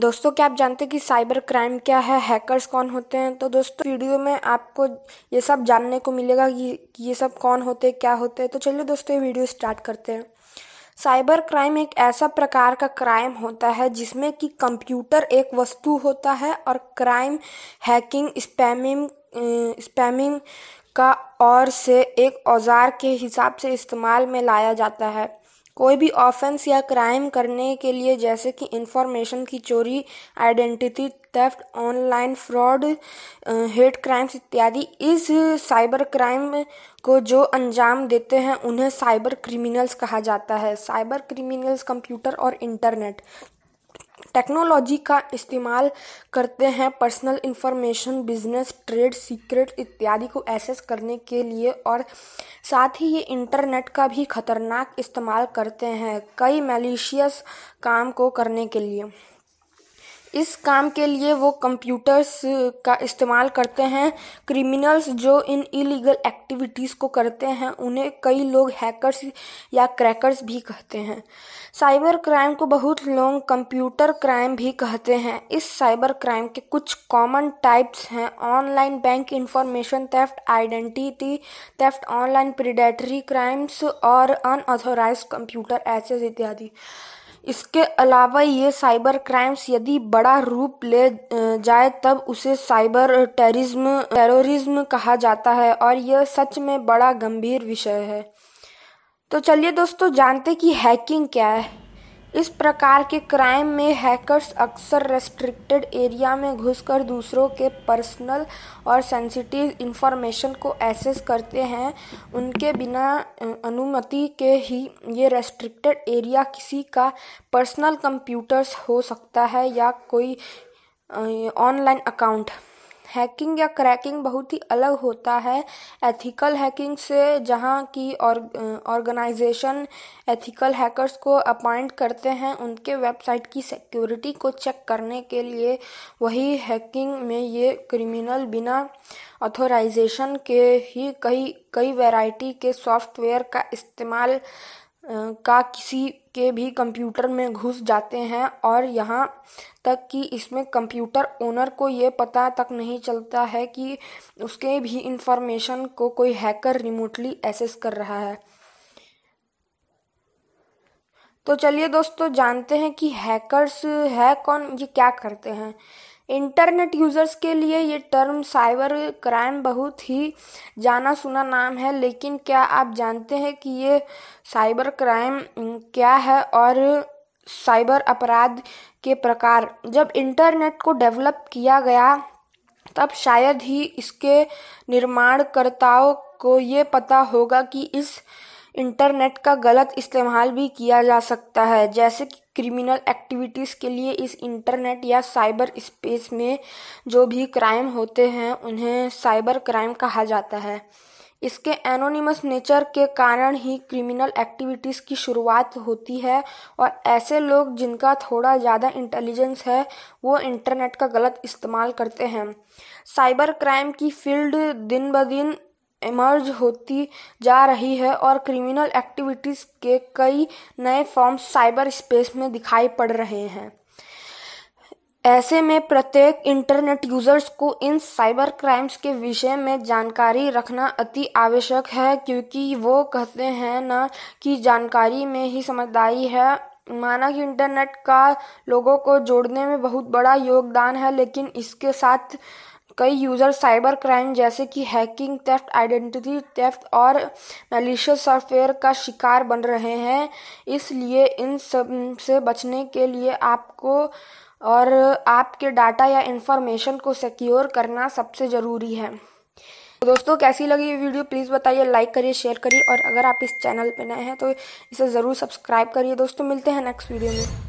दोस्तों क्या आप जानते हैं कि साइबर क्राइम क्या है, हैकर्स कौन होते हैं। तो दोस्तों वीडियो में आपको ये सब जानने को मिलेगा कि ये सब कौन होते हैं, क्या होते हैं। तो चलिए दोस्तों ये वीडियो स्टार्ट करते हैं। साइबर क्राइम एक ऐसा प्रकार का क्राइम होता है जिसमें कि कंप्यूटर एक वस्तु होता है और क्राइम हैकिंग स्पैमिंग का और से एक औजार के हिसाब से इस्तेमाल में लाया जाता है। कोई भी ऑफेंस या क्राइम करने के लिए जैसे कि इंफॉर्मेशन की चोरी, identity theft, online fraud, hate crimes इत्यादि, इस साइबर क्राइम को जो अंजाम देते हैं उन्हें साइबर क्रिमिनल्स कहा जाता है। साइबर क्रिमिनल्स कंप्यूटर और इंटरनेट टेक्नोलॉजी का इस्तेमाल करते हैं personal information, business, trade secret इत्यादि को एक्सेस करने के लिए, और साथ ही ये इंटरनेट का भी खतरनाक इस्तेमाल करते हैं कई मैलिशियस काम को करने के लिए। इस काम के लिए वो कंप्यूटर्स का इस्तेमाल करते हैं। क्रिमिनल्स जो इन इलीगल एक्टिविटीज़ को करते हैं उन्हें कई लोग हैकर्स या क्रैकर्स भी कहते हैं। साइबर क्राइम को बहुत लोग कंप्यूटर क्राइम भी कहते हैं। इस साइबर क्राइम के कुछ कॉमन टाइप्स हैं: online bank information theft, identity theft, online predatory crimes और अनऑथोराइज कंप्यूटर एक्सेस इत्यादि। इसके अलावा ये साइबर क्राइम्स यदि बड़ा रूप ले जाए तब उसे साइबर टेररिज्म कहा जाता है और यह सच में बड़ा गंभीर विषय है। तो चलिए दोस्तों जानते कि हैकिंग क्या है। इस प्रकार के क्राइम में हैकर्स अक्सर रेस्ट्रिक्टेड एरिया में घुसकर दूसरों के पर्सनल और सेंसिटिव इंफॉर्मेशन को एक्सेस करते हैं। उनके बिना अनुमति के ही ये रेस्ट्रिक्टेड एरिया किसी का पर्सनल कंप्यूटर्स हो सकता है या कोई ऑनलाइन अकाउंट। हैकिंग या क्रैकिंग बहुत ही अलग होता है एथिकल हैकिंग से, जहां की ऑर्गेनाइजेशन एथिकल हैकर्स को अपॉइंट करते हैं उनके वेबसाइट की सिक्योरिटी को चेक करने के लिए। वही हैकिंग में ये क्रिमिनल बिना ऑथोराइजेशन के ही कई वैरायटी के सॉफ्टवेयर का इस्तेमाल का किसी के भी कंप्यूटर में घुस जाते हैं और यहाँ तक कि इसमें कंप्यूटर ओनर को ये पता तक नहीं चलता है कि उसके भी इंफॉर्मेशन को कोई हैकर रिमोटली एक्सेस कर रहा है। तो चलिए दोस्तों जानते हैं कि हैकर्स है कौन, ये क्या करते हैं। इंटरनेट यूज़र्स के लिए ये टर्म साइबर क्राइम बहुत ही जाना सुना नाम है, लेकिन क्या आप जानते हैं कि ये साइबर क्राइम क्या है और साइबर अपराध के प्रकार। जब इंटरनेट को डेवलप किया गया तब शायद ही इसके निर्माणकर्ताओं को ये पता होगा कि इस इंटरनेट का गलत इस्तेमाल भी किया जा सकता है, जैसे कि क्रिमिनल एक्टिविटीज़ के लिए। इस इंटरनेट या साइबर स्पेस में जो भी क्राइम होते हैं उन्हें साइबर क्राइम कहा जाता है। इसके एनोनिमस नेचर के कारण ही क्रिमिनल एक्टिविटीज़ की शुरुआत होती है और ऐसे लोग जिनका थोड़ा ज़्यादा इंटेलिजेंस है वो इंटरनेट का गलत इस्तेमाल करते हैं। साइबर क्राइम की फील्ड दिन ब दिन इमर्ज होती जा रही है और क्रिमिनल एक्टिविटीज़ के कई नए फॉर्म्स साइबर स्पेस में दिखाई पड़ रहे हैं। ऐसे में प्रत्येक इंटरनेट यूज़र्स को इन साइबर क्राइम्स के विषय में जानकारी रखना अति आवश्यक है, क्योंकि वो कहते हैं ना कि जानकारी में ही समझदारी है। माना कि इंटरनेट का लोगों को जोड़ने में बहुत बड़ा योगदान है, लेकिन इसके साथ कई यूज़र साइबर क्राइम जैसे कि हैकिंग थेफ्ट, आइडेंटिटी थेफ्ट और मैलिशियस सॉफ्टवेयर का शिकार बन रहे हैं। इसलिए इन सब से बचने के लिए आपको और आपके डाटा या इंफॉर्मेशन को सिक्योर करना सबसे ज़रूरी है। दोस्तों कैसी लगी ये वीडियो प्लीज़ बताइए, लाइक करिए, शेयर करिए और अगर आप इस चैनल पर नए हैं तो इसे ज़रूर सब्सक्राइब करिए। दोस्तों मिलते हैं नेक्स्ट वीडियो में।